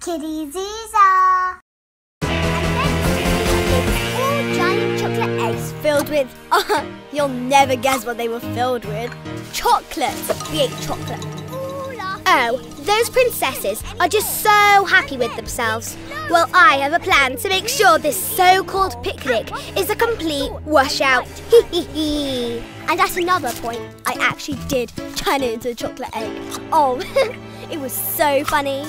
Kitty Ziza! Four giant chocolate eggs filled with... you'll never guess what they were filled with. Chocolate! We ate chocolate. Oh, those princesses are just so happy with themselves. Well, I have a plan to make sure this so-called picnic is a complete washout. Hee. And at another point, I actually did turn into a chocolate egg. Oh, it was so funny.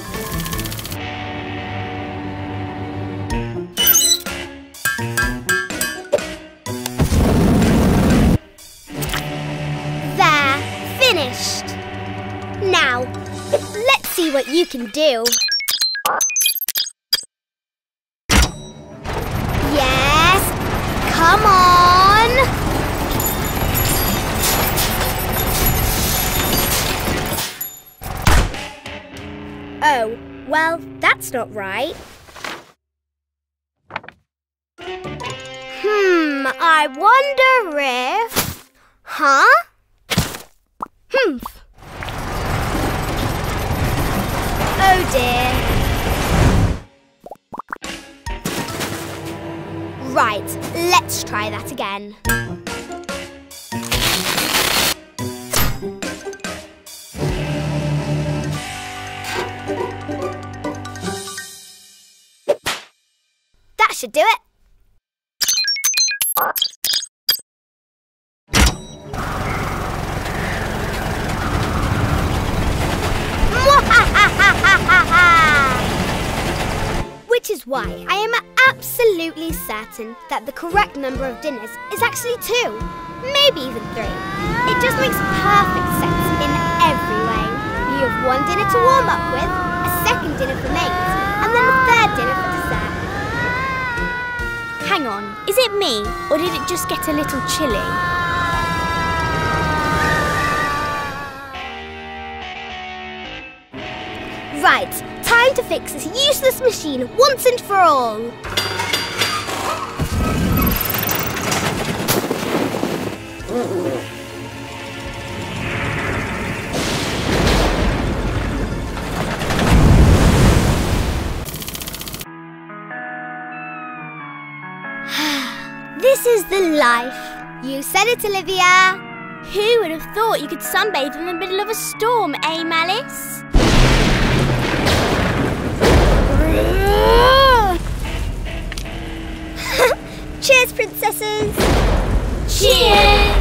There, finished. Now, let's see what you can do. Yes, come on! Oh, well, that's not right. I wonder if... Humph. Oh dear. Right, let's try that again. That should do it. Which is why I am absolutely certain that the correct number of dinners is actually 2, maybe even 3. It just makes perfect sense in every way. You have one dinner to warm up with, a second dinner for mates, and then a third dinner for dessert. Hang on, is it me, or did it just get a little chilly? Right, time to fix this useless machine once and for all. This is the life. You said it, Olivia. Who would have thought you could sunbathe in the middle of a storm, eh, Malice? Cheers, princesses! Cheers!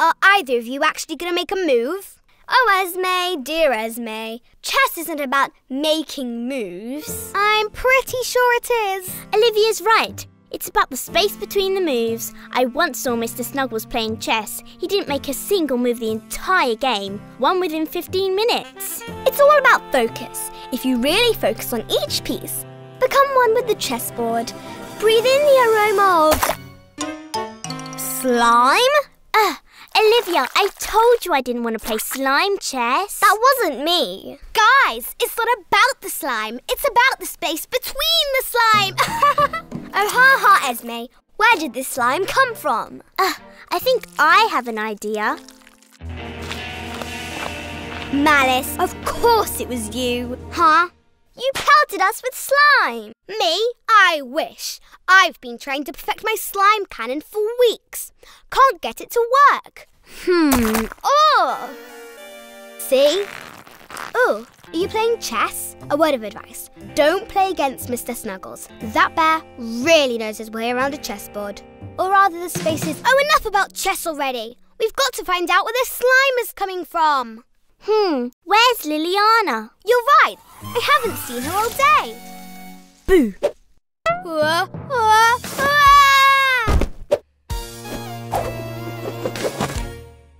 Are either of you actually going to make a move? Oh, Esme, dear Esme, chess isn't about making moves. I'm pretty sure it is. Olivia's right. It's about the space between the moves. I once saw Mr. Snuggles playing chess. He didn't make a single move the entire game, one within 15 minutes. It's all about focus. If you really focus on each piece, become one with the chessboard. Breathe in the aroma of... slime? Olivia, I told you I didn't want to play slime chess. That wasn't me. Guys, it's not about the slime. It's about the space between the slime. Oh, ha, Esme. Where did this slime come from? I think I have an idea. Malice, of course it was you. Huh? You pelted us with slime. Me? I wish. I've been trying to perfect my slime cannon for weeks. Can't get it to work. Oh! See? Oh, are you playing chess? A word of advice. Don't play against Mr. Snuggles. That bear really knows his way around a chessboard. Or rather the spaces... Oh, enough about chess already. We've got to find out where this slime is coming from. Where's Liliana? You're right. I haven't seen her all day. Boo.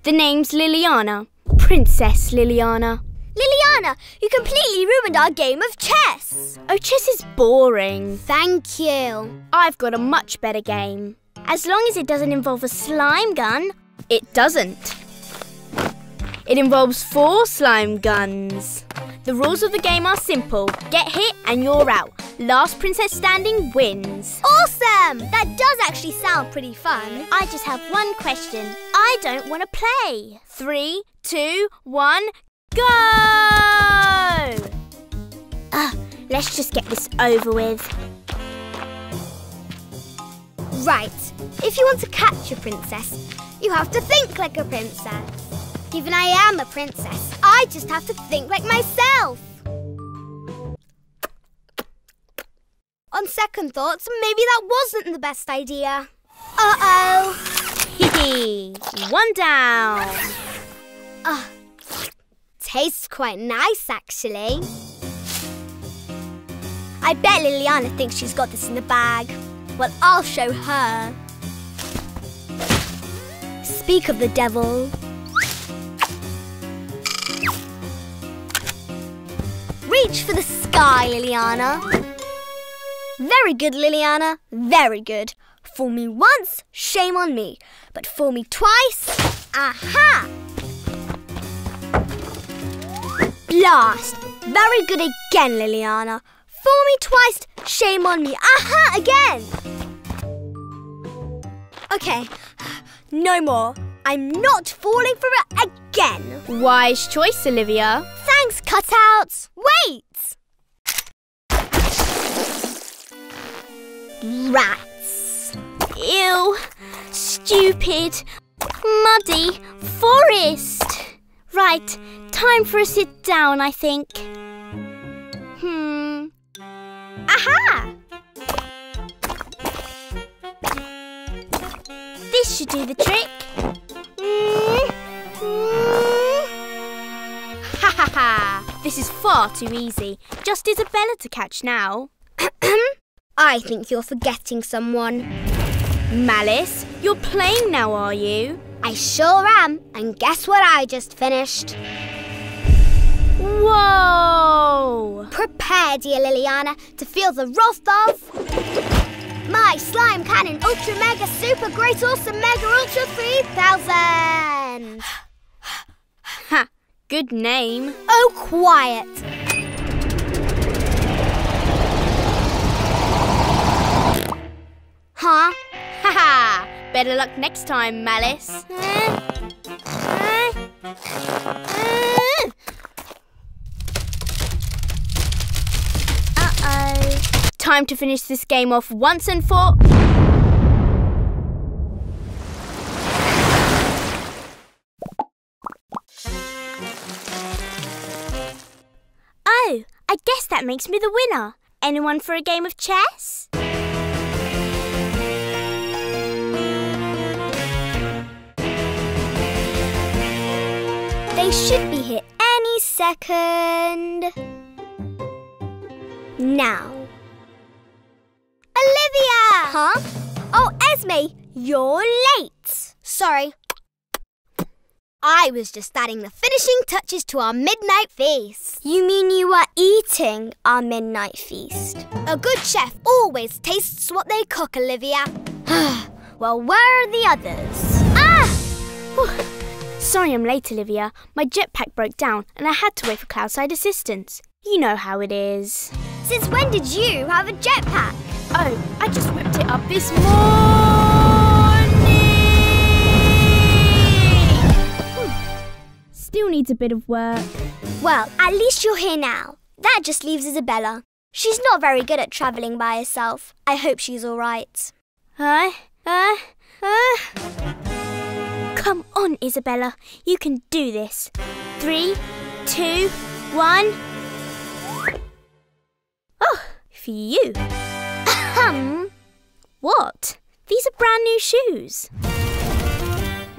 The name's Liliana. Princess Liliana. Liliana, you completely ruined our game of chess. Oh, chess is boring. Thank you. I've got a much better game. As long as it doesn't involve a slime gun. It doesn't. It involves 4 slime guns. The rules of the game are simple. Get hit and you're out. Last princess standing wins. Awesome! That does actually sound pretty fun. I just have one question. I don't want to play. 3, 2, 1, go! Let's just get this over with. Right, if you want to catch a princess, you have to think like a princess. Given I am a princess, I just have to think like myself. On second thoughts, maybe that wasn't the best idea. Uh-oh. Hee-hee. One down. Tastes quite nice, actually. I bet Liliana thinks she's got this in the bag. Well, I'll show her. Speak of the devil. Reach for the sky, Liliana. Very good, Liliana. Very good. Fool me once, shame on me. But fool me twice, aha! Blast. Very good again, Liliana. Fool me twice, shame on me. Aha, again! Okay, no more. I'm not falling for it again. Wise choice, Olivia. Thanks, cutouts. Wait! Rats. Ew. Stupid. Muddy. Forest. Right. Time for a sit down, I think. Aha! This should do the trick. Ha ha ha. This is far too easy. Just Isabella to catch now. I think you're forgetting someone. Malice, you're playing now, are you? I sure am, and guess what I just finished? Whoa! Prepare, dear Liliana, to feel the wrath of... my Slime Cannon Ultra Mega Super Great Awesome Mega Ultra 3000! Ha! Good name. Oh, quiet! Huh? Haha! Better luck next time, Malice. Uh-oh. Time to finish this game off once and for... Oh, I guess that makes me the winner. Anyone for a game of chess? They should be here any second. Now. Olivia! Huh? Oh, Esme, you're late. Sorry. I was just adding the finishing touches to our midnight feast. You mean you are eating our midnight feast? A good chef always tastes what they cook, Olivia. Well, where are the others? Ah! Sorry I'm late, Olivia. My jetpack broke down and I had to wait for cloudside assistance. You know how it is. Since when did you have a jetpack? Oh, I just whipped it up this morning! Still needs a bit of work. Well, at least you're here now. That just leaves Isabella. She's not very good at travelling by herself. I hope she's all right. Come on, Isabella. You can do this. 3, 2, 1. Oh, phew. What? These are brand new shoes.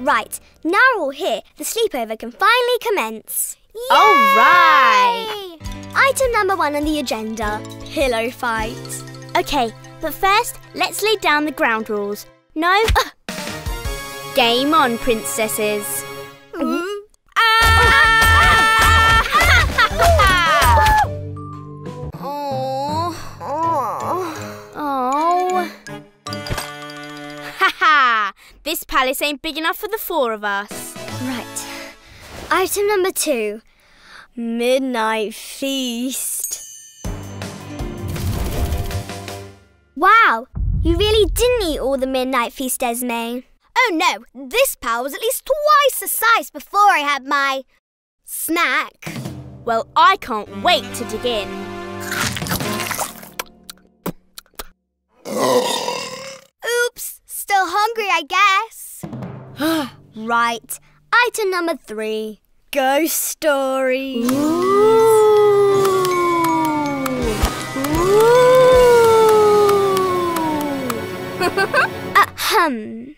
Right, now we're all here. The sleepover can finally commence. Yay! All right. Item number 1 on the agenda, pillow fight. Okay, but first, let's lay down the ground rules. No... Game on, princesses. This palace ain't big enough for the 4 of us. Right. Item number 2. Midnight feast. Wow, you really didn't eat all the midnight feast, Esme. Oh no, this pie was at least twice the size before I had my snack. Well, I can't wait to dig in. Oops, still hungry, I guess. Right, item number 3, ghost story. Ahem.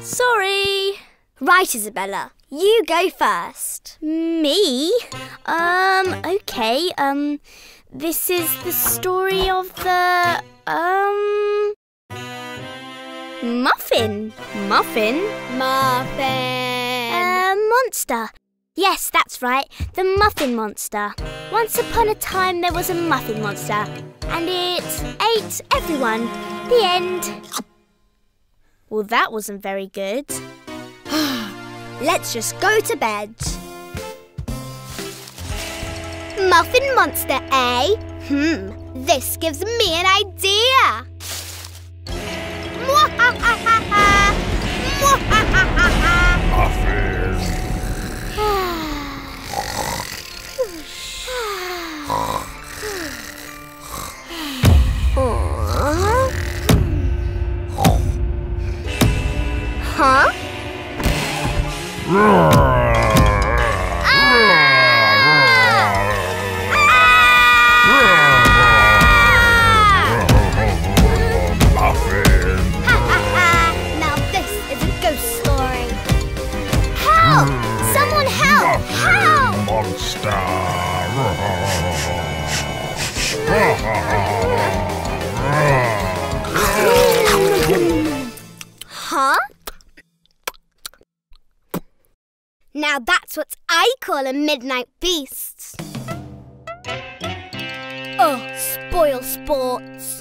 Sorry. Right, Isabella, you go first. Me? Okay, this is the story of the, monster. Yes, that's right, the muffin monster. Once upon a time there was a muffin monster, and it ate everyone. The end. Well, that wasn't very good. Let's just go to bed. Muffin monster, eh? This gives me an idea. Huh? Now this is a ghost story. Help! Someone help! Help! Monster! Huh? Now that's what I call a midnight feast. Oh, spoil sports.